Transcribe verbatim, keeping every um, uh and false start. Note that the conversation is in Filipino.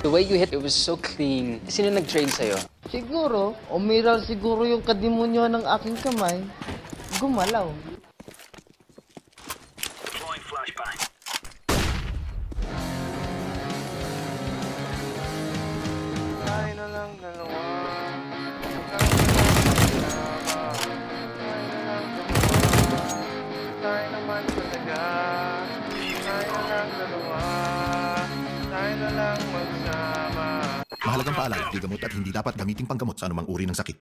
The way you hit, it was so clean. Sino nag-train sa'yo? Siguro, umiral siguro yung kademonyo ng aking kamay. Gumalaw. Ay na lang dalawa. Ay naman talaga. Ay na lang dalawa. Ay na lang magsama. Mahalagang paalala, di gamot at hindi dapat gamiting panggamot sa anumang uri ng sakit.